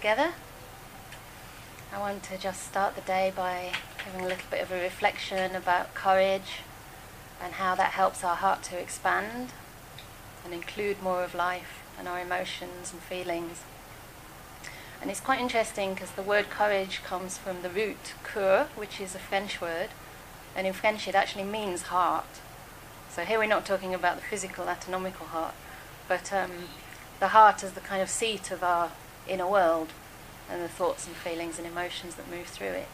together. I want to just start the day by having a little bit of a reflection about courage and how that helps our heart to expand and include more of life and our emotions and feelings. And it's quite interesting because the word courage comes from the root cœur, which is a French word, and in French it actually means heart. So here we're not talking about the physical, anatomical heart, but the heart is the kind of seat of our inner world and the thoughts and feelings and emotions that move through it.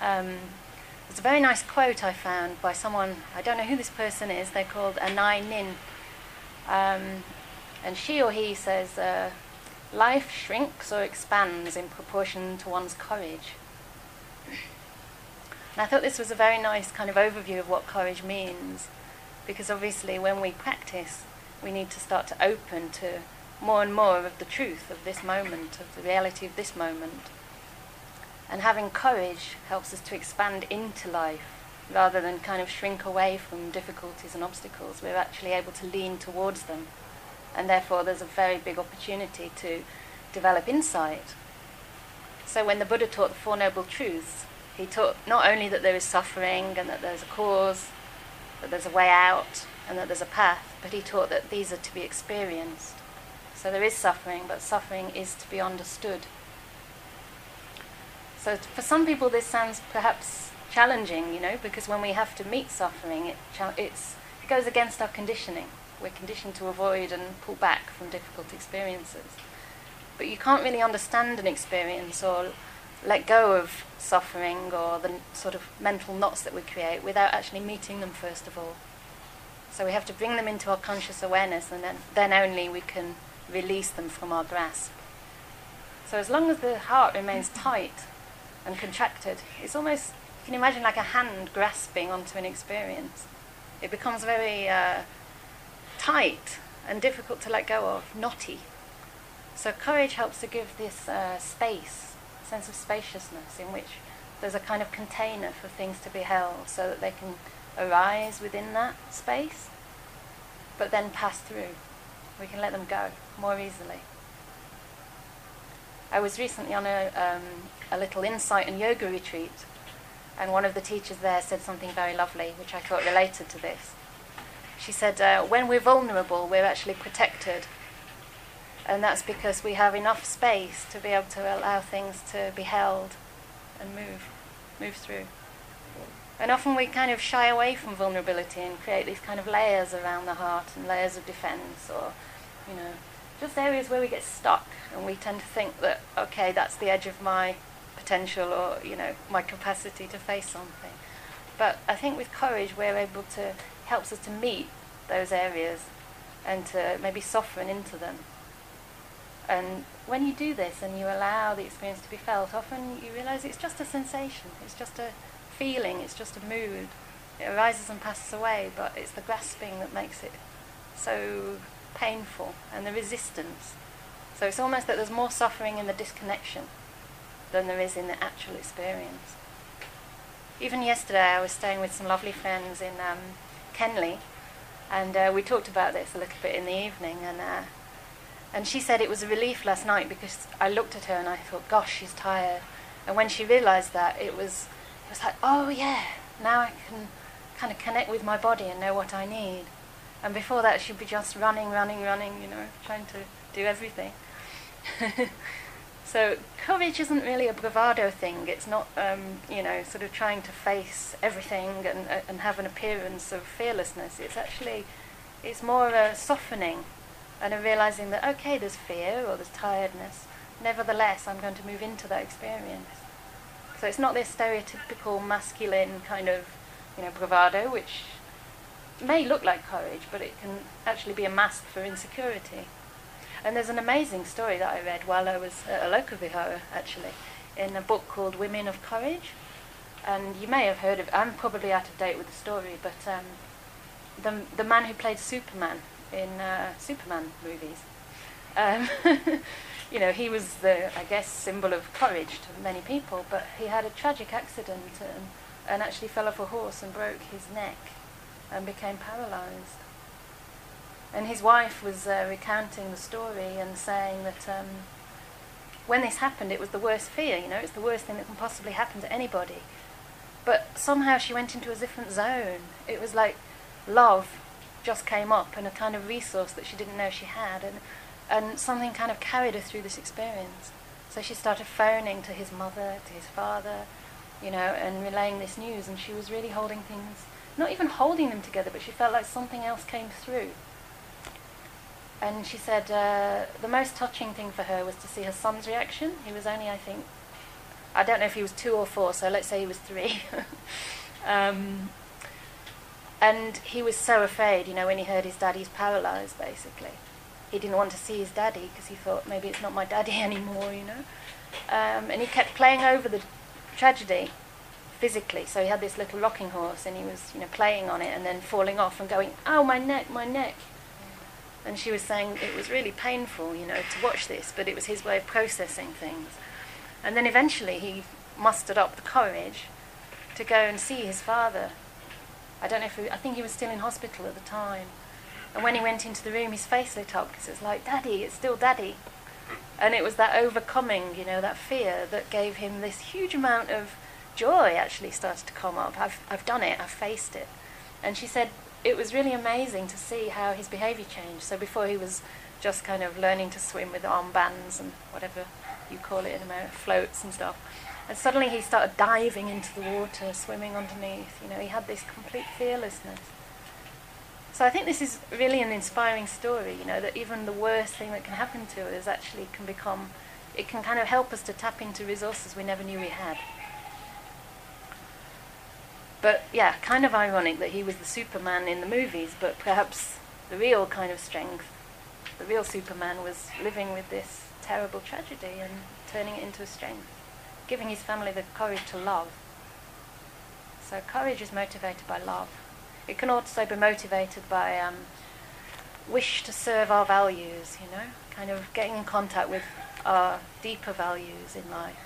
There's a very nice quote I found by someone, I don't know who this person is, they're called Anai Nin, and she or he says, life shrinks or expands in proportion to one's courage. And I thought this was a very nice kind of overview of what courage means, because obviously when we practice, we need to start to open to more and more of the truth of this moment, of the reality of this moment. And having courage helps us to expand into life, rather than kind of shrink away from difficulties and obstacles. We're actually able to lean towards them. And therefore there's a very big opportunity to develop insight. So when the Buddha taught the Four Noble Truths, he taught not only that there is suffering and that there's a cause, that there's a way out and that there's a path, but he taught that these are to be experienced. So there is suffering, but suffering is to be understood. So for some people this sounds perhaps challenging, you know, because when we have to meet suffering, it goes against our conditioning. We're conditioned to avoid and pull back from difficult experiences. But you can't really understand an experience or let go of suffering or the sort of mental knots that we create without actually meeting them first of all. So we have to bring them into our conscious awareness, and then only we can release them from our grasp. So as long as the heart remains tight and contracted, it's almost, you can imagine like a hand grasping onto an experience. It becomes very tight and difficult to let go of, knotty. So courage helps to give this space, sense of spaciousness, in which there's a kind of container for things to be held so that they can arise within that space, but then pass through. We can let them go more easily. I was recently on a little insight and yoga retreat, and one of the teachers there said something very lovely, which I thought related to this. She said, when we're vulnerable, we're actually protected. And that's because we have enough space to be able to allow things to be held and move through. And often we kind of shy away from vulnerability and create these kind of layers around the heart and layers of defense, or, you know, just areas where we get stuck and we tend to think that, okay, that's the edge of my potential or, you know, my capacity to face something. But I think with courage, we're able to helps us to meet those areas and to maybe soften into them. And when you do this and you allow the experience to be felt, often you realise it's just a sensation, it's just a feeling, it's just a mood. It arises and passes away, but it's the grasping that makes it so painful, and the resistance. So it's almost that there's more suffering in the disconnection than there is in the actual experience. Even yesterday I was staying with some lovely friends in Kenley, and we talked about this a little bit in the evening, and she said it was a relief last night because I looked at her and I thought, gosh, she's tired. And when she realised that, it was like, oh yeah, now I can kind of connect with my body and know what I need. And before that she'd be just running, you know, trying to do everything. So courage isn't really a bravado thing. It's not, you know, sort of trying to face everything and have an appearance of fearlessness. It's actually, it's more a softening and a realising that, okay, there's fear or there's tiredness. Nevertheless, I'm going to move into that experience. So it's not this stereotypical masculine kind of, you know, bravado, which may look like courage, but it can actually be a mask for insecurity. And there's an amazing story that I read while I was at Alokavihara, actually, in a book called Women of Courage. And you may have heard of it. I'm probably out of date with the story, but the man who played Superman in Superman movies, you know, he was the, I guess, symbol of courage to many people, but he had a tragic accident and actually fell off a horse and broke his neck and became paralysed. And his wife was recounting the story and saying that when this happened, it was the worst fear, you know, it's the worst thing that can possibly happen to anybody. But somehow she went into a different zone. It was like love just came up, and a kind of resource that she didn't know she had, and something kind of carried her through this experience. So she started phoning to his mother, to his father, you know, and relaying this news, and she was really holding things, not even holding them together, but she felt like something else came through. And she said the most touching thing for her was to see her son's reaction. He was only, I think, I don't know if he was 2 or 4, so let's say he was 3. And he was so afraid, you know, when he heard his daddy's paralysed, basically. He didn't want to see his daddy because he thought, maybe it's not my daddy anymore, you know. And he kept playing over the tragedy physically. So he had this little rocking horse, and he was, you know, playing on it and then falling off and going, oh, my neck, my neck. And she was saying it was really painful, you know, to watch this, but it was his way of processing things. And then eventually he mustered up the courage to go and see his father. I don't know if he, I think he was still in hospital at the time. And when he went into the room, his face lit up, because it was like, Daddy, it's still Daddy. And it was that overcoming, you know, that fear that gave him this huge amount of joy actually started to come up. I've done it, I've faced it. And she said it was really amazing to see how his behaviour changed. So before he was just kind of learning to swim with armbands and whatever you call it in America, floats and stuff. And suddenly he started diving into the water, swimming underneath. You know, he had this complete fearlessness. So I think this is really an inspiring story, you know, that even the worst thing that can happen to us actually can become, it can kind of help us to tap into resources we never knew we had. But yeah, kind of ironic that he was the Superman in the movies, but perhaps the real kind of strength, the real Superman was living with this terrible tragedy and turning it into a strength, giving his family the courage to love. So courage is motivated by love. It can also be motivated by wish to serve our values, you know, kind of getting in contact with our deeper values in life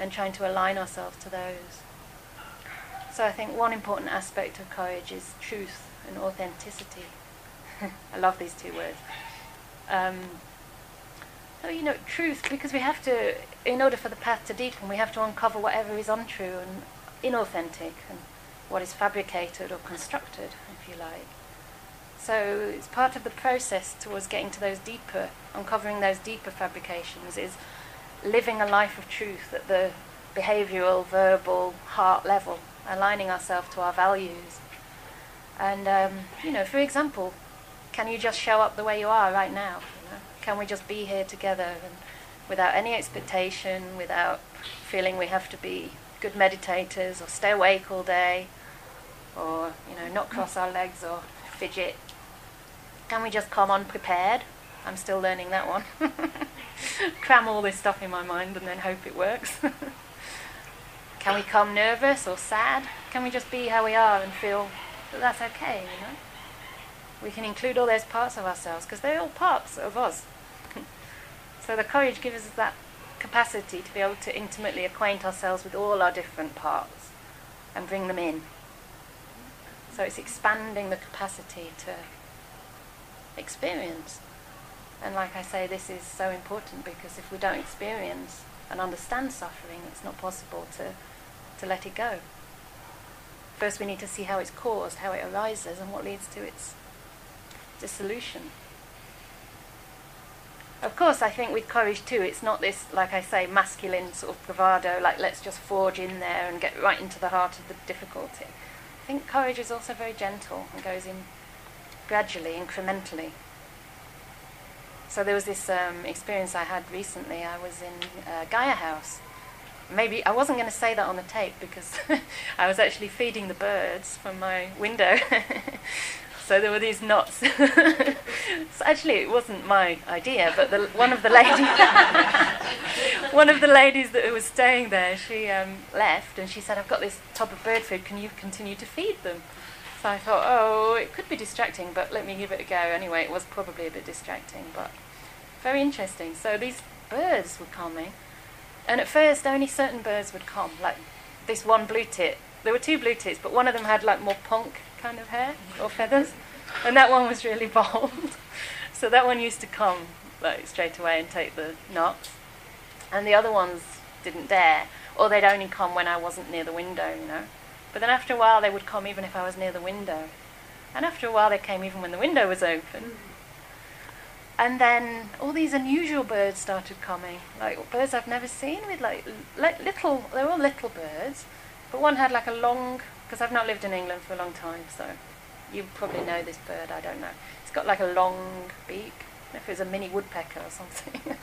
and trying to align ourselves to those. So I think one important aspect of courage is truth and authenticity. I love these two words. So, you know, truth, because we have to, in order for the path to deepen, we have to uncover whatever is untrue and inauthentic and what is fabricated or constructed, if you like. So it's part of the process towards getting to those deeper, uncovering those deeper fabrications, is living a life of truth at the behavioural, verbal, heart level, aligning ourselves to our values. And, you know, for example, can you just show up the way you are right now? You know? Can we just be here together, and without any expectation, without feeling we have to be good meditators or stay awake all day, or, you know, not cross our legs or fidget? Can we just come unprepared? I'm still learning that one. Cram all this stuff in my mind and then hope it works. Can we come nervous or sad? Can we just be how we are and feel that that's okay, you know? We can include all those parts of ourselves, because they're all parts of us. So the courage gives us that capacity to be able to intimately acquaint ourselves with all our different parts and bring them in. So it's expanding the capacity to experience. And like I say, this is so important, because if we don't experience and understand suffering, it's not possible to let it go. First we need to see how it's caused, how it arises, and what leads to its dissolution. Of course, I think with courage too, it's not this, like I say, masculine sort of bravado, like let's just forge in there and get right into the heart of the difficulty. I think courage is also very gentle and goes in gradually, incrementally. So there was this experience I had recently. I was in Gaia house. Maybe I wasn't going to say that on the tape, because I was actually feeding the birds from my window. So there were these knots. So actually, it wasn't my idea, but one of the ladies that was staying there, she left, and she said, "I've got this tub of bird food. Can you continue to feed them?" So I thought, oh, it could be distracting, but let me give it a go. Anyway, it was probably a bit distracting, but very interesting. So these birds were coming, and at first only certain birds would come. Like this one blue tit. There were 2 blue tits, but one of them had like more punk kind of hair or feathers, and that one was really bold. So that one used to come like straight away and take the knots. and the other ones didn't dare, or they'd only come when I wasn't near the window, you know. But then after a while they would come even if I was near the window, and after a while they came even when the window was open. And then all these unusual birds started coming, like birds I've never seen, with like little, they were all little birds, but one had like a long, because I've not lived in England for a long time, so you probably know this bird, I don't know. It's got like a long beak, I don't know if it was a mini woodpecker or something.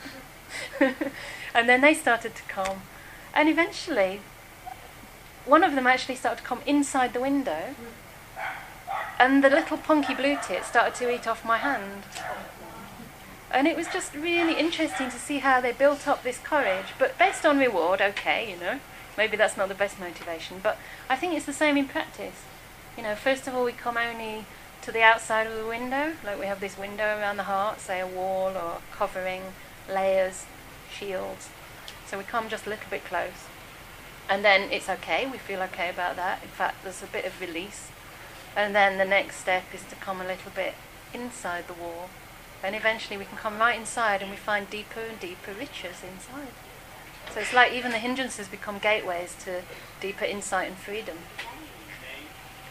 And then they started to come, and eventually one of them actually started to come inside the window, and the little punky blue tit started to eat off my hand. And it was just really interesting to see how they built up this courage, but based on reward, okay, you know, maybe that's not the best motivation, but I think it's the same in practice. You know, first of all, we come only to the outside of the window, like we have this window around the heart, say a wall or covering, layers, shields. So we come just a little bit close. And then it's okay, we feel okay about that. In fact, there's a bit of release. And then the next step is to come a little bit inside the wall. And eventually we can come right inside and we find deeper and deeper riches inside. So it's like even the hindrances become gateways to deeper insight and freedom.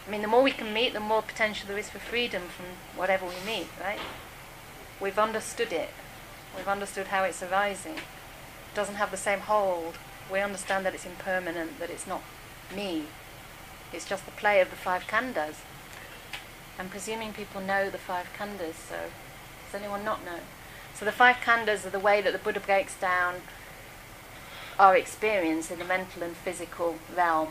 I mean, the more we can meet, the more potential there is for freedom from whatever we meet, right? We've understood it. We've understood how it's arising. It doesn't have the same hold. We understand that it's impermanent, that it's not me. It's just the play of the five khandhas. I'm presuming people know the five khandhas, so does anyone not know? So the five khandhas are the way that the Buddha breaks down our experience in the mental and physical realm.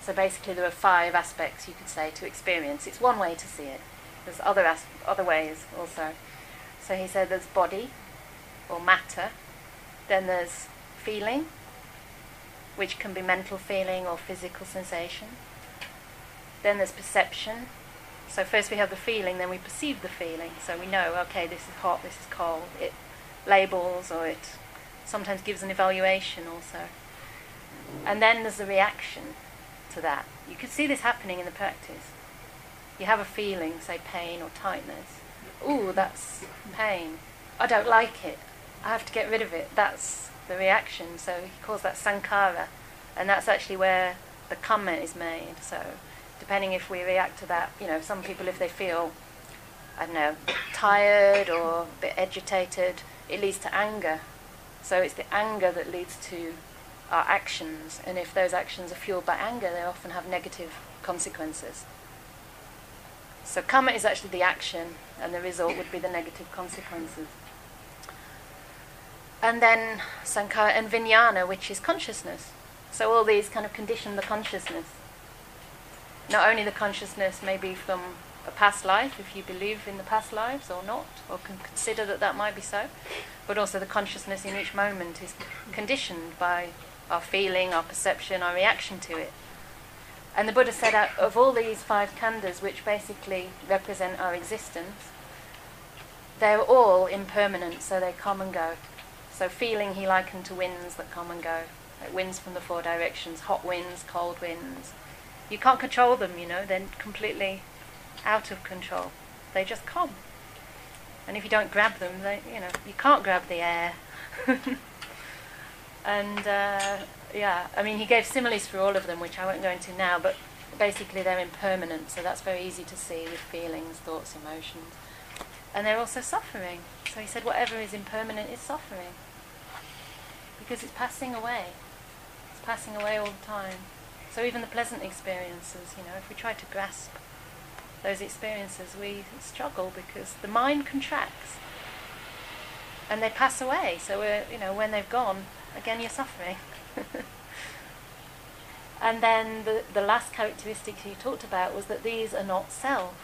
So basically there are five aspects, you could say, to experience. It's one way to see it. There's other ways also. So he said there's body, or matter, then there's feeling, which can be mental feeling or physical sensation. Then there's perception. So first we have the feeling, then we perceive the feeling. So we know, okay, this is hot, this is cold. It labels, or it sometimes gives an evaluation also. And then there's the reaction to that. You can see this happening in the practice. You have a feeling, say pain or tightness. Ooh, that's pain. I don't like it. I have to get rid of it. That's the reaction, so he calls that Sankara, and that's actually where the comment is made. So depending if we react to that, you know, some people, if they feel, I don't know, tired or a bit agitated, it leads to anger. So it's the anger that leads to our actions, and if those actions are fueled by anger, they often have negative consequences. So kama is actually the action, and the result would be the negative consequences. And then sankara and vijnana, which is consciousness. So all these kind of condition the consciousness. Not only the consciousness maybe from a past life, if you believe in the past lives or not, or can consider that that might be so, but also the consciousness in each moment is conditioned by our feeling, our perception, our reaction to it. And the Buddha said out of all these five khandhas, which basically represent our existence, they're all impermanent, so they come and go. So feeling he likened to winds that come and go, like winds from the four directions, hot winds, cold winds. You can't control them, you know, they're completely out of control. They just come. And if you don't grab them, they, you know, you can't grab the air. And, yeah, I mean, he gave similes for all of them, which I won't go into now, but basically they're impermanent, so that's very easy to see with feelings, thoughts, emotions. And they're also suffering. So he said whatever is impermanent is suffering. Because it's passing away. It's passing away all the time. So even the pleasant experiences, you know, if we try to grasp those experiences, we struggle because the mind contracts and they pass away. So we're, you know, when they've gone, again you're suffering. And then the last characteristic he talked about was that these are not self.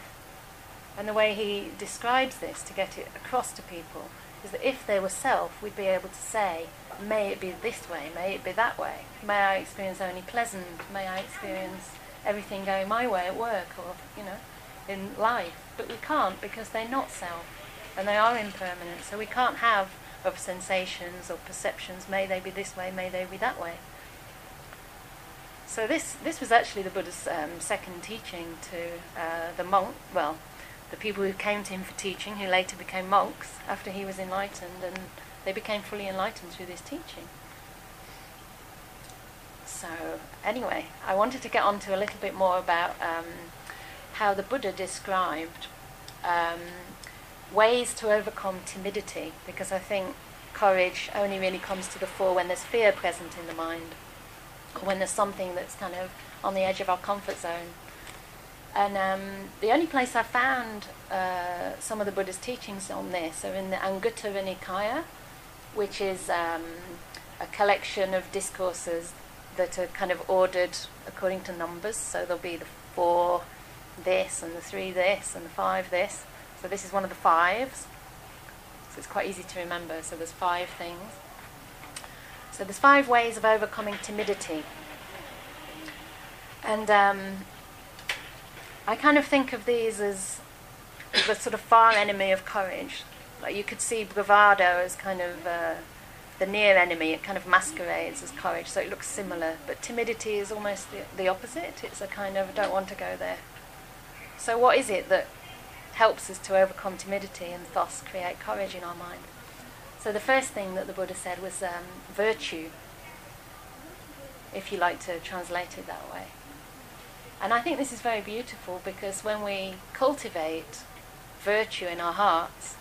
And the way he describes this, to get it across to people, is that if they were self, we'd be able to say, may it be this way, may it be that way, may I experience only pleasant, may I experience everything going my way at work or, you know, in life. But we can't, because they're not self, and they are impermanent, so we can't have of sensations or perceptions, may they be this way, may they be that way. So this was actually the Buddha's second teaching to the monk, well, the people who came to him for teaching, who later became monks after he was enlightened and They became fully enlightened through this teaching. So anyway, I wanted to get on to a little bit more about how the Buddha described ways to overcome timidity, because I think courage only really comes to the fore when there's fear present in the mind, or when there's something that's kind of on the edge of our comfort zone. And the only place I found some of the Buddha's teachings on this are in the Anguttara Nikaya, which is a collection of discourses that are kind of ordered according to numbers. So there'll be the 4 this, and the 3 this, and the 5 this. So this is one of the 5s. So it's quite easy to remember. So there's 5 things. So there's 5 ways of overcoming timidity. And I kind of think of these as a sort of far enemy of courage. Like you could see bravado as kind of the near enemy. It kind of masquerades as courage, so it looks similar. But timidity is almost the opposite. It's a kind of, I don't want to go there. So what is it that helps us to overcome timidity and thus create courage in our mind? So the first thing that the Buddha said was virtue, if you like to translate it that way. And I think this is very beautiful, because when we cultivate virtue in our hearts,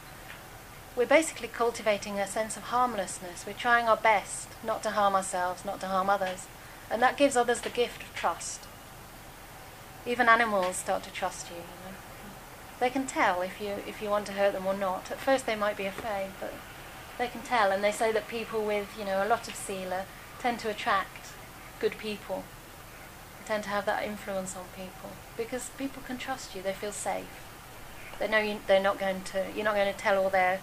we're basically cultivating a sense of harmlessness. We're trying our best not to harm ourselves, not to harm others. And that gives others the gift of trust. Even animals start to trust you. You know? They can tell if you want to hurt them or not. At first they might be afraid, but they can tell. And they say that people with, you know, a lot of sila tend to attract good people. They tend to have that influence on people, because people can trust you. They feel safe. They know you're not going to tell all their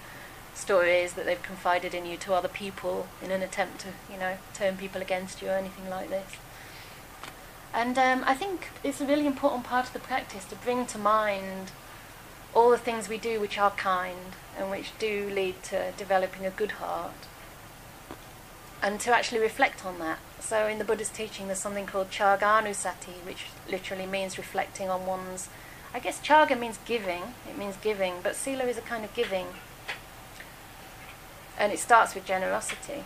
stories that they've confided in you to other people in an attempt to, you know, turn people against you or anything like this. And I think it's a really important part of the practice to bring to mind all the things we do which are kind and which do lead to developing a good heart, and to actually reflect on that. So in the Buddha's teaching there's something called chāgānu sati, which literally means reflecting on one's, I guess chāga means giving, it means giving, but sila is a kind of giving. And it starts with generosity.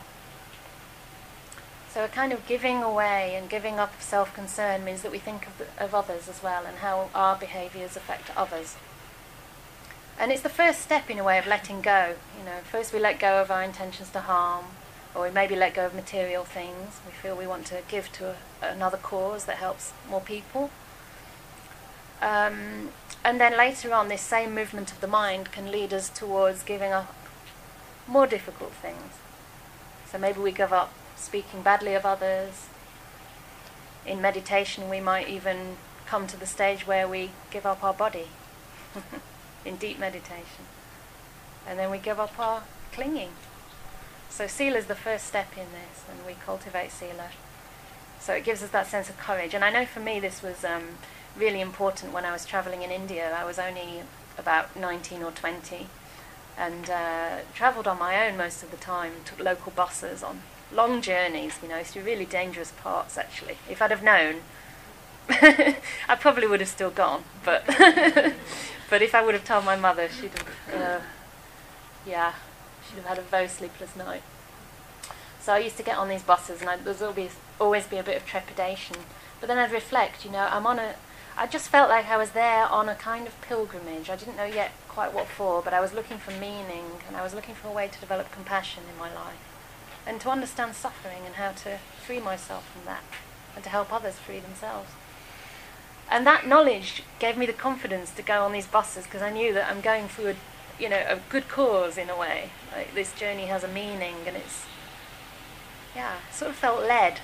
So a kind of giving away and giving up of self-concern means that we think of others as well, and how our behaviours affect others. And it's the first step, in a way, of letting go. You know, first we let go of our intentions to harm, or we maybe let go of material things. We feel we want to give to another cause that helps more people. And then later on, this same movement of the mind can lead us towards giving up more difficult things. So maybe we give up speaking badly of others. In meditation we might even come to the stage where we give up our body in deep meditation, and then we give up our clinging. So sila is the first step in this, and we cultivate sila. So it gives us that sense of courage. And I know for me this was really important when I was travelling in India. I was only about 19 or 20 and travelled on my own most of the time, took local buses on long journeys, you know, through really dangerous parts, actually. If I'd have known, I probably would have still gone, but but if I would have told my mother, she'd have, she'd have had a very sleepless night. So I used to get on these buses, and there'd always be a bit of trepidation. But then I'd reflect, you know, I just felt like I was there on a kind of pilgrimage. I didn't know yet quite what for, but I was looking for meaning, and I was looking for a way to develop compassion in my life, and to understand suffering and how to free myself from that, and to help others free themselves. And that knowledge gave me the confidence to go on these buses, because I knew that I'm going through a good cause, in a way. Like, this journey has a meaning, and it's, sort of felt led.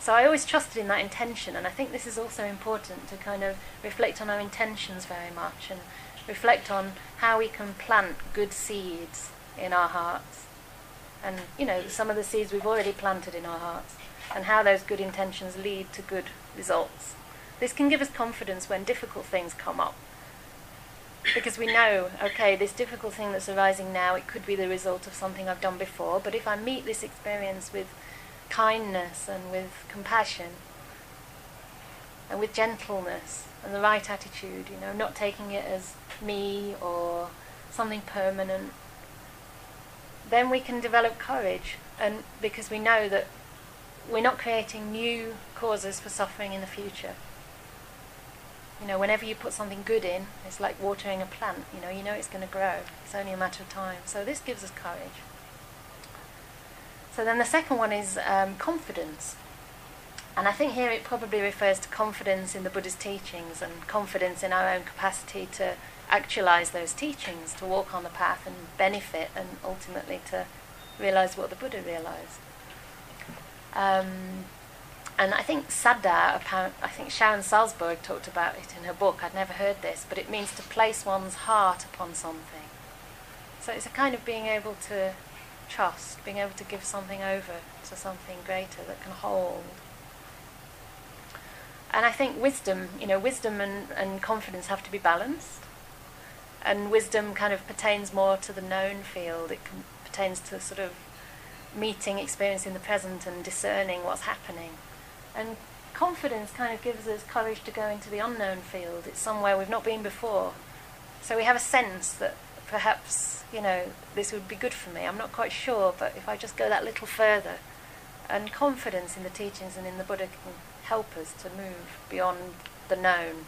So I always trusted in that intention, and I think this is also important, to kind of reflect on our intentions very much, and reflect on how we can plant good seeds in our hearts. And, you know, some of the seeds we've already planted in our hearts, and how those good intentions lead to good results. This can give us confidence when difficult things come up, because we know, okay, this difficult thing that's arising now, it could be the result of something I've done before, but if I meet this experience with kindness and with compassion and with gentleness and the right attitude, you know, not taking it as me or something permanent, then we can develop courage, and because we know that we're not creating new causes for suffering in the future. You know, whenever you put something good in, it's like watering a plant. You know it's going to grow. It's only a matter of time. So this gives us courage. So then the second one is confidence. And I think here it probably refers to confidence in the Buddha's teachings and confidence in our own capacity to actualize those teachings, to walk on the path and benefit, and ultimately to realize what the Buddha realized. And I think Saddha, Sharon Salzberg talked about it in her book. I'd never heard this, but it means to place one's heart upon something. So it's a kind of being able to trust, being able to give something over to something greater that can hold. And I think wisdom, wisdom and confidence have to be balanced. And wisdom kind of pertains more to the known field. It pertains to sort of meeting, experiencing the present and discerning what's happening. And confidence kind of gives us courage to go into the unknown field. It's somewhere we've not been before. So we have a sense that perhaps, this would be good for me. I'm not quite sure, but if I just go that little further. And confidence in the teachings and in the Buddha can help us to move beyond the known.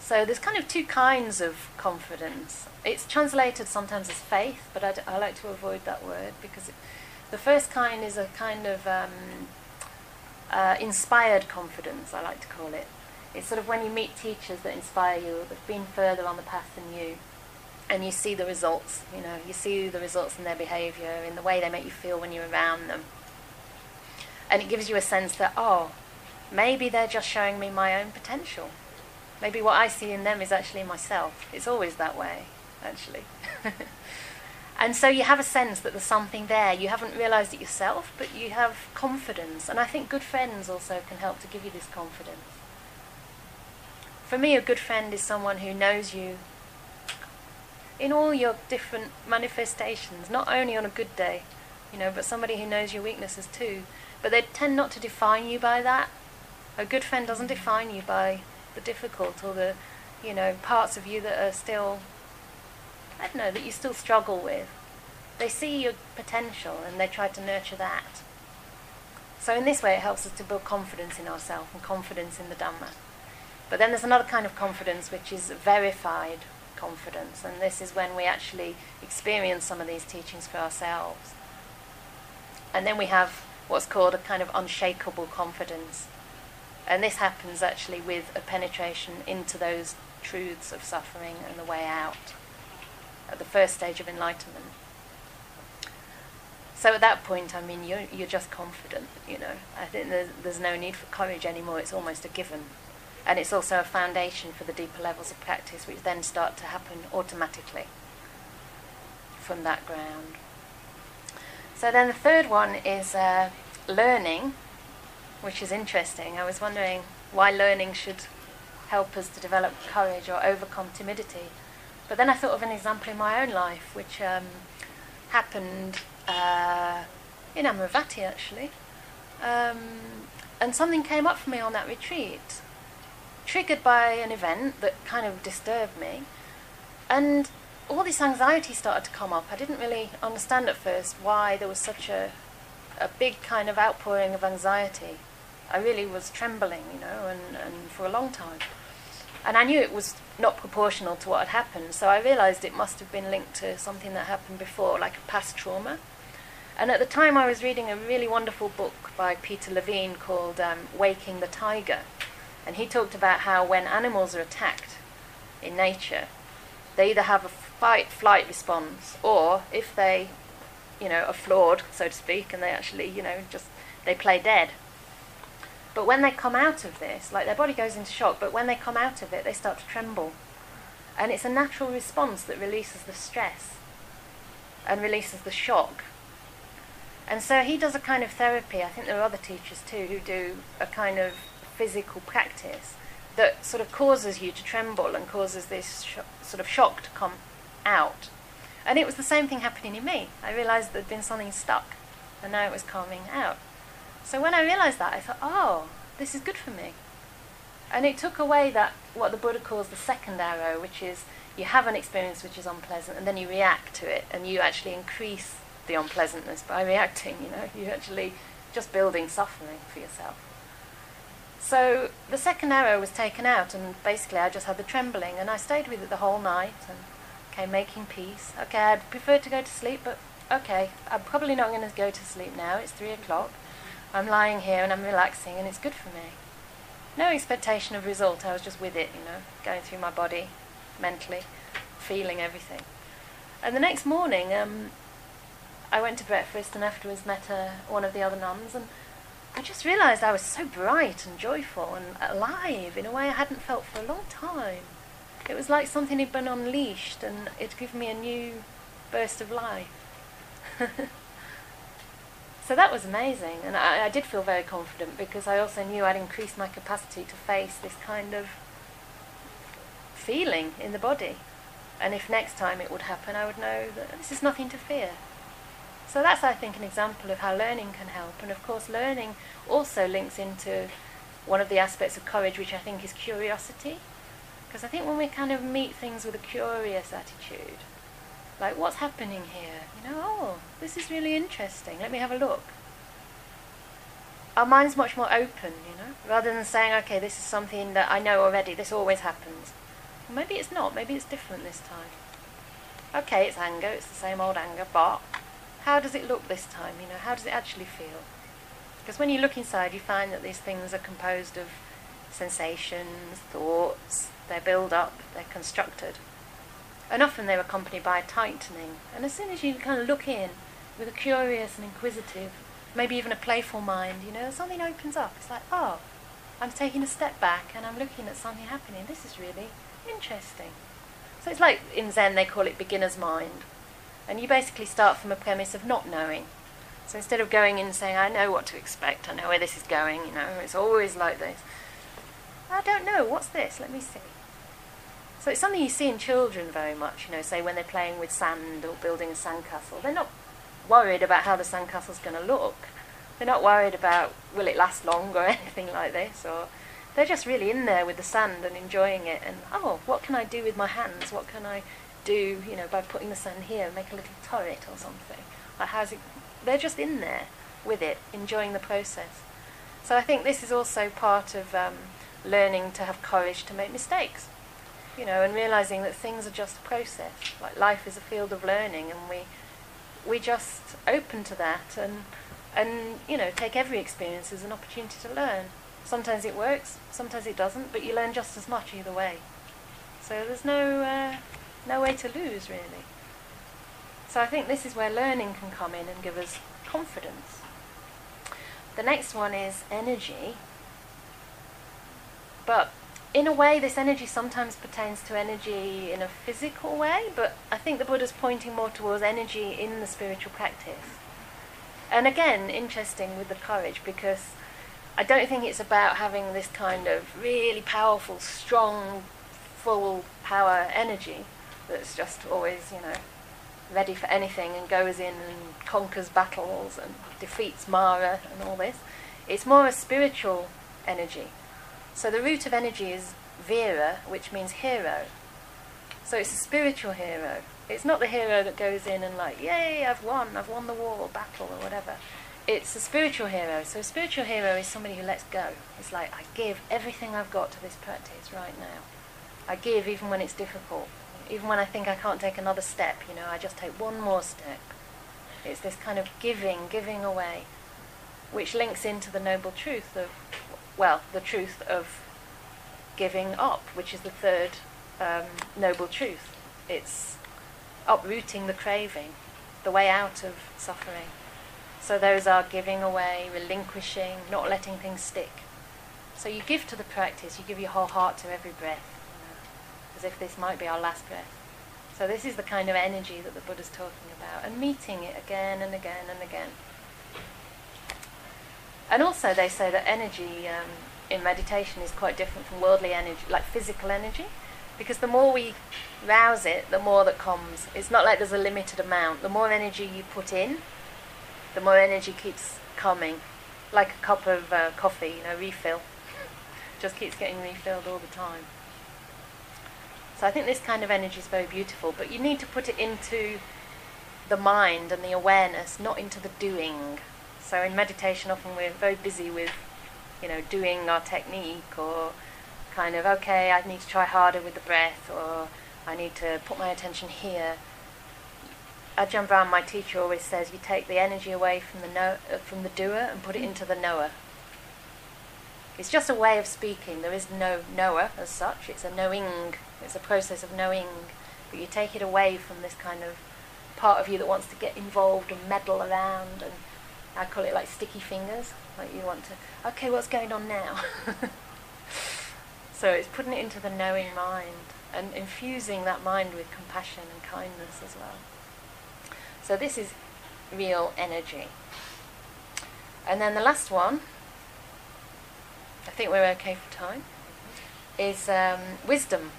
So there's kind of two kinds of confidence. It's translated sometimes as faith, but I like to avoid that word because the first kind is a kind of inspired confidence, I like to call it. It's sort of when you meet teachers that inspire you, that have been further on the path than you, and you see the results, you see the results in their behaviour, in the way they make you feel when you're around them. And it gives you a sense that, oh, maybe they're just showing me my own potential. Maybe what I see in them is actually myself. It's always that way, actually. And so you have a sense that there's something there. You haven't realised it yourself, but you have confidence. And I think good friends also can help to give you this confidence. For me, a good friend is someone who knows you in all your different manifestations, not only on a good day, but somebody who knows your weaknesses too. But they tend not to define you by that. A good friend doesn't define you by the difficult or the, parts of you that are still, that you still struggle with. They see your potential and they try to nurture that. So in this way it helps us to build confidence in ourselves and confidence in the Dhamma. But then there's another kind of confidence which is verified confidence, and this is when we actually experience some of these teachings for ourselves. And then we have what's called a kind of unshakable confidence, and this happens actually with a penetration into those truths of suffering and the way out at the first stage of enlightenment. So at that point, you're just confident, I think there's no need for courage anymore. It's almost a given. And it's also a foundation for the deeper levels of practice, which then start to happen automatically from that ground. So then the third one is learning, which is interesting. I was wondering why learning should help us to develop courage or overcome timidity. But then I thought of an example in my own life, which happened in Amaravati, actually. And something came up for me on that retreat, triggered by an event that kind of disturbed me. And all this anxiety started to come up. I didn't really understand at first why there was such a big kind of outpouring of anxiety. I really was trembling, and for a long time. And I knew it was not proportional to what had happened, so I realised it must have been linked to something that happened before, like a past trauma. And at the time I was reading a really wonderful book by Peter Levine called Waking the Tiger. And he talked about how when animals are attacked in nature, they either have a fight-flight response, or if they, are flawed, so to speak, and they actually, they play dead. But when they come out of this, like their body goes into shock, but when they come out of it, they start to tremble. And it's a natural response that releases the stress and releases the shock. And so he does a kind of therapy, I think there are other teachers too, who do a kind of physical practice that sort of causes you to tremble and causes this sort of shock to come out. And it was the same thing happening in me. I realised there'd been something stuck, and now it was calming out. So when I realised that, I thought, oh, this is good for me. And it took away that, what the Buddha calls the second arrow, which is you have an experience which is unpleasant, and then you react to it, and you actually increase the unpleasantness by reacting, you know, you're actually just building suffering for yourself. So the second arrow was taken out, and basically I just had the trembling, and I stayed with it the whole night, and okay, making peace. Okay, I'd prefer to go to sleep, but okay, I'm probably not going to go to sleep now, it's 3 o'clock, I'm lying here and I'm relaxing and it's good for me. No expectation of result, I was just with it, you know, going through my body, mentally, feeling everything. And the next morning, I went to breakfast and afterwards met one of the other nuns, and I just realised I was so bright and joyful and alive in a way I hadn't felt for a long time. It was like something had been unleashed and it gave me a new burst of life. So that was amazing, and I did feel very confident because I also knew I'd increased my capacity to face this kind of feeling in the body, and if next time it would happen I would know that this is nothing to fear. So that's, I think, an example of how learning can help. And of course learning also links into one of the aspects of courage, which I think is curiosity, because I think when we kind of meet things with a curious attitude, like, what's happening here? You know, oh, this is really interesting, let me have a look. Our mind's much more open, you know, rather than saying, okay, this is something that I know already, this always happens. Well, maybe it's not, maybe it's different this time. Okay, it's anger, it's the same old anger, but how does it look this time, you know, how does it actually feel? Because when you look inside, you find that these things are composed of sensations, thoughts, they build up, they're constructed. And often they were accompanied by a tightening. And as soon as you kind of look in with a curious and inquisitive, maybe even a playful mind, you know, something opens up. It's like, oh, I'm taking a step back and I'm looking at something happening. This is really interesting. So it's like in Zen they call it beginner's mind. And you basically start from a premise of not knowing. So instead of going in and saying, I know what to expect, I know where this is going, you know, it's always like this. I don't know, what's this? Let me see. So it's something you see in children very much, you know, say when they're playing with sand or building a sandcastle. They're not worried about how the sandcastle's going to look. They're not worried about will it last long or anything like this. Or they're just really in there with the sand and enjoying it. And, oh, what can I do with my hands? What can I do, you know, by putting the sand here and make a little turret or something? Like, how's it? They're just in there with it, enjoying the process. So I think this is also part of learning to have courage to make mistakes. You know, and realising that things are just a process, like life is a field of learning, and we just open to that, and you know, take every experience as an opportunity to learn. Sometimes it works, sometimes it doesn't, but you learn just as much either way. So there's no way to lose, really. So I think this is where learning can come in and give us confidence. The next one is energy, but in a way, this energy sometimes pertains to energy in a physical way, but I think the Buddha's pointing more towards energy in the spiritual practice. And again, interesting with the courage, because I don't think it's about having this kind of really powerful, strong, full power energy that's just always, you know, ready for anything and goes in and conquers battles and defeats Mara and all this. It's more a spiritual energy. So the root of energy is Vira, which means hero. So it's a spiritual hero. It's not the hero that goes in and like, yay, I've won the war or battle or whatever. It's a spiritual hero. So a spiritual hero is somebody who lets go. It's like, I give everything I've got to this practice right now. I give even when it's difficult. Even when I think I can't take another step, you know, I just take one more step. It's this kind of giving away, which links into the noble truth of, well, the truth of giving up, which is the third noble truth. It's uprooting the craving, the way out of suffering. So those are giving away, relinquishing, not letting things stick. So you give to the practice, you give your whole heart to every breath, you know, as if this might be our last breath. So this is the kind of energy that the Buddha's talking about, and meeting it again and again and again. And also they say that energy in meditation is quite different from worldly energy, like physical energy, because the more we rouse it, the more that comes. It's not like there's a limited amount. The more energy you put in, the more energy keeps coming, like a cup of coffee, you know, refill. Just keeps getting refilled all the time. So I think this kind of energy is very beautiful, but you need to put it into the mind and the awareness, not into the doing. So in meditation often we're very busy with, you know, doing our technique, or kind of, okay, I need to try harder with the breath, or I need to put my attention here. Ajahn Brahm, my teacher, always says you take the energy away from the doer and put it into the knower. It's just a way of speaking. There is no knower as such. It's a knowing. It's a process of knowing. But you take it away from this kind of part of you that wants to get involved and meddle around. And I call it like sticky fingers. Like you want to, okay, what's going on now? So it's putting it into the knowing mind and infusing that mind with compassion and kindness as well. So this is real energy. And then the last one, I think we're okay for time, is wisdom.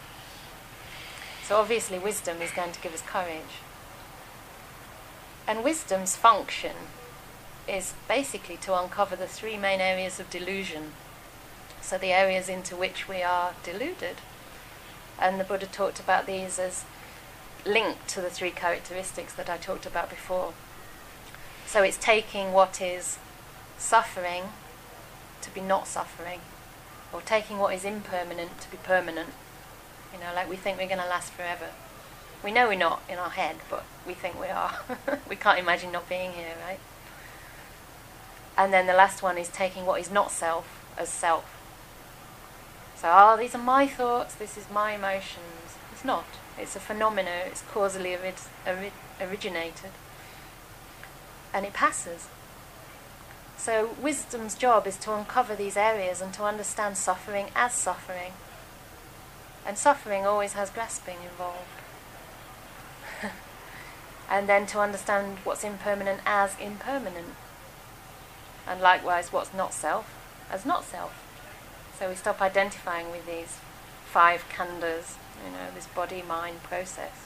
So obviously wisdom is going to give us courage. And wisdom's function is basically to uncover the three main areas of delusion. So the areas into which we are deluded. And the Buddha talked about these as linked to the three characteristics that I talked about before. So it's taking what is suffering to be not suffering, or taking what is impermanent to be permanent. You know, like we think we're going to last forever. We know we're not in our head, but we think we are. We can't imagine not being here, right? And then the last one is taking what is not self as self. So, oh, these are my thoughts, this is my emotions. It's not. It's a phenomena, it's causally originated. And it passes. So wisdom's job is to uncover these areas and to understand suffering as suffering. And suffering always has grasping involved. And then to understand what's impermanent as impermanent. And likewise, what's not self as not self. So we stop identifying with these five khandhas, you know, this body-mind process.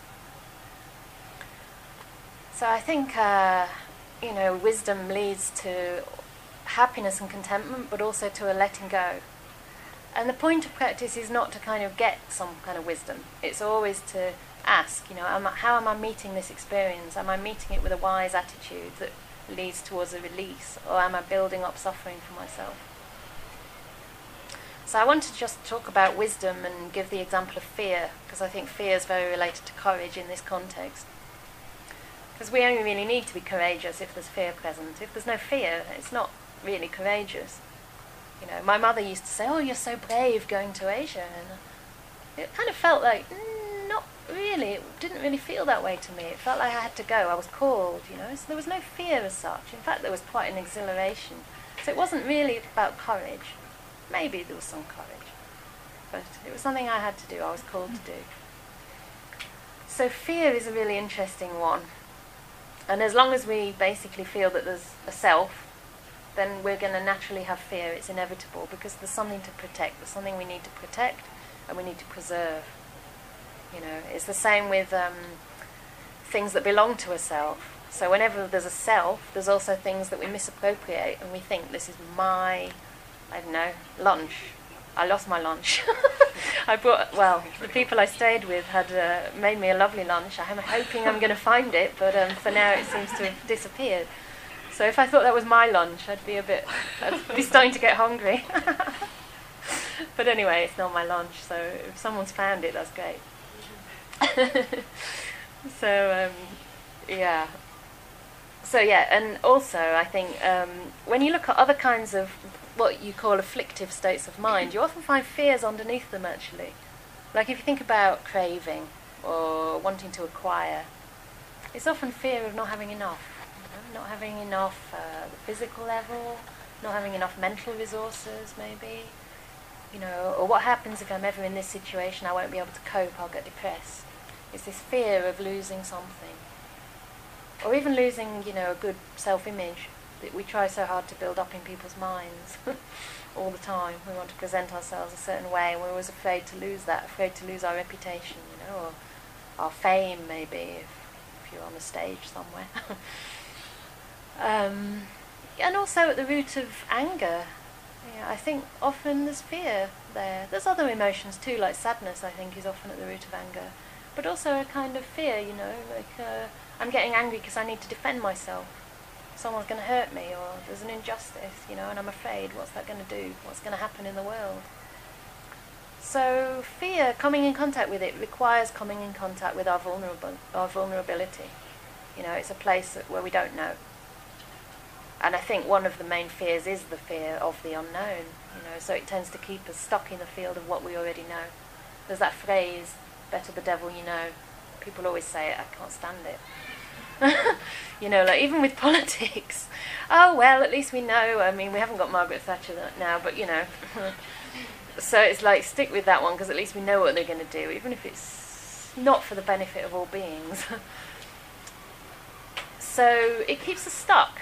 So I think, you know, wisdom leads to happiness and contentment, but also to a letting go. And the point of practice is not to kind of get some kind of wisdom. It's always to ask, you know, how am I meeting this experience? Am I meeting it with a wise attitude that leads towards a release? Or am I building up suffering for myself? So I want to just talk about wisdom and give the example of fear, because I think fear is very related to courage in this context. Because we only really need to be courageous if there's fear present. If there's no fear, it's not really courageous. You know, my mother used to say, "Oh, you're so brave going to Asia," and it kind of felt like, not really. It didn't really feel that way to me. It felt like I had to go. I was called, you know. So there was no fear as such. In fact, there was quite an exhilaration. So it wasn't really about courage. Maybe there was some courage, but it was something I had to do. I was called to do. So fear is a really interesting one. And as long as we basically feel that there's a self, then we're going to naturally have fear. It's inevitable, because there's something to protect. There's something we need to protect and we need to preserve. You know, it's the same with things that belong to a self. So whenever there's a self, there's also things that we misappropriate and we think, this is my, I don't know, lunch. I lost my lunch. Well, the people I stayed with had made me a lovely lunch. I'm hoping I'm going to find it, but for now it seems to have disappeared. So if I thought that was my lunch, I'd be starting to get hungry. But anyway, it's not my lunch, so if someone's found it, that's great. So, yeah. So, yeah, and also I think when you look at other kinds of what you call afflictive states of mind, you often find fears underneath them, actually. Like if you think about craving or wanting to acquire, it's often fear of not having enough. You know? Not having enough the physical level, not having enough mental resources, maybe. You know, or what happens if I'm ever in this situation, I won't be able to cope, I'll get depressed. It's this fear of losing something. Or even losing, you know, a good self-image that we try so hard to build up in people's minds all the time. We want to present ourselves a certain way, and we're always afraid to lose that, afraid to lose our reputation, you know, or our fame, maybe, if you're on a stage somewhere. And also at the root of anger Yeah, I think often there's fear there. There's other emotions too, like sadness, I think, is often at the root of anger. But also a kind of fear, you know, like I'm getting angry because I need to defend myself. Someone's going to hurt me, or there's an injustice, you know, and I'm afraid, what's that going to do? What's going to happen in the world? So fear, coming in contact with it, requires coming in contact with our vulnerability. You know, it's a place where we don't know. And I think one of the main fears is the fear of the unknown, you know, so it tends to keep us stuck in the field of what we already know. There's that phrase, better the devil you know. People always say it, I can't stand it. You know, like even with politics. Oh, well, at least we know. I mean, we haven't got Margaret Thatcher now, but you know. So it's like, stick with that one, because at least we know what they're going to do, even if it's not for the benefit of all beings. So it keeps us stuck.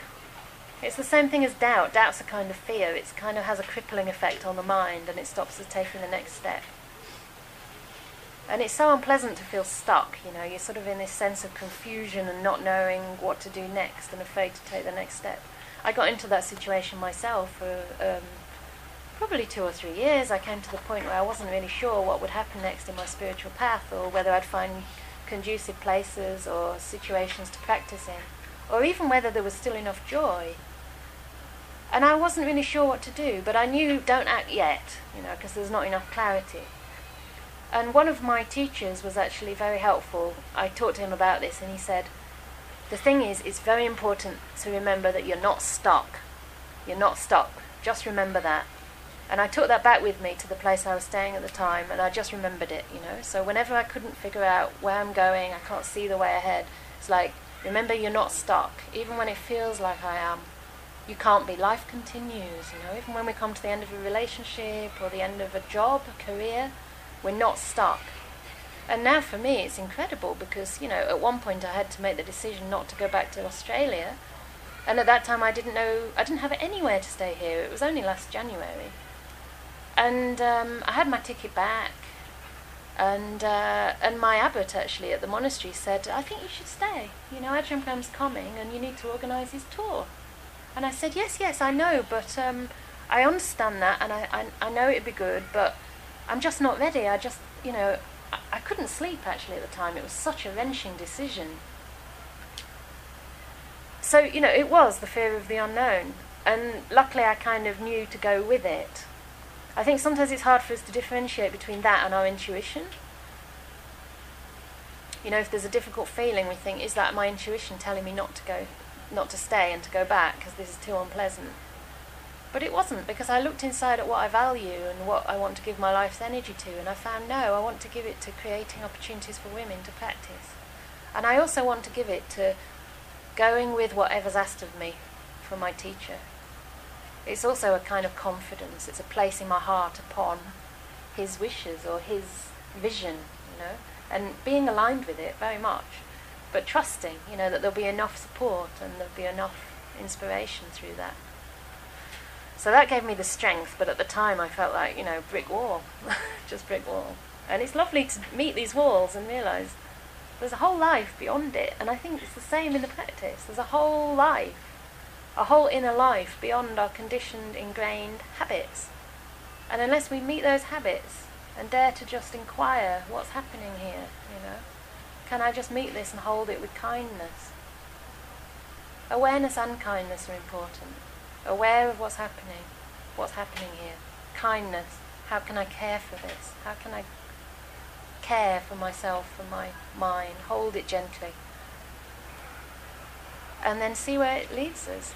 It's the same thing as doubt. Doubt's a kind of fear. It kind of has a crippling effect on the mind, and it stops us taking the next step. And it's so unpleasant to feel stuck, you know. You're sort of in this sense of confusion and not knowing what to do next and afraid to take the next step. I got into that situation myself for probably 2 or 3 years. I came to the point where I wasn't really sure what would happen next in my spiritual path, or whether I'd find conducive places or situations to practice in, or even whether there was still enough joy. And I wasn't really sure what to do, but I knew, don't act yet, you know, because there's not enough clarity. And one of my teachers was actually very helpful. I talked to him about this, and he said, the thing is, it's very important to remember that you're not stuck. You're not stuck. Just remember that. And I took that back with me to the place I was staying at the time, and I just remembered it, you know. So whenever I couldn't figure out where I'm going, I can't see the way ahead, it's like, remember you're not stuck. Even when it feels like I am, you can't be. Life continues, you know. Even when we come to the end of a relationship or the end of a job, a career, we're not stuck. And now for me it's incredible, because, you know, at one point I had to make the decision not to go back to Australia, and at that time I didn't know, I didn't have anywhere to stay here. It was only last January. And I had my ticket back, and my abbot actually at the monastery said, I think you should stay, you know, Ajahn Brahm's coming and you need to organise his tour. And I said, yes, yes, I know, but I understand that, and I know it'd be good, but I'm just not ready. I just, you know, I couldn't sleep actually at the time. It was such a wrenching decision. So, you know, it was the fear of the unknown. And luckily I kind of knew to go with it. I think sometimes it's hard for us to differentiate between that and our intuition. You know, if there's a difficult feeling, we think, is that my intuition telling me not to go, not to stay and to go back because this is too unpleasant? But it wasn't, because I looked inside at what I value and what I want to give my life's energy to, and I found, no, I want to give it to creating opportunities for women to practice. And I also want to give it to going with whatever's asked of me from my teacher. It's also a kind of confidence. It's a place in my heart upon his wishes or his vision, you know, and being aligned with it very much, but trusting, you know, that there'll be enough support and there'll be enough inspiration through that. So that gave me the strength, but at the time I felt like, you know, brick wall, just brick wall. And it's lovely to meet these walls and realise there's a whole life beyond it, and I think it's the same in the practice. There's a whole life, a whole inner life beyond our conditioned, ingrained habits. And unless we meet those habits and dare to just inquire what's happening here, you know, can I just meet this and hold it with kindness? Awareness and kindness are important. Aware of what's happening here. Kindness, how can I care for this? How can I care for myself, for my mind? Hold it gently. And then see where it leads us.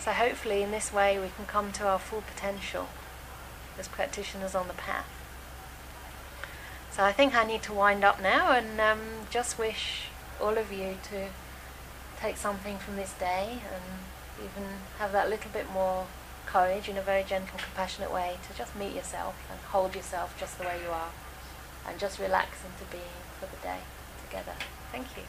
So hopefully in this way we can come to our full potential as practitioners on the path. So I think I need to wind up now, and just wish all of you to take something from this day, and even have that little bit more courage in a very gentle, compassionate way to just meet yourself and hold yourself just the way you are, and just relax into being for the day together. Thank you.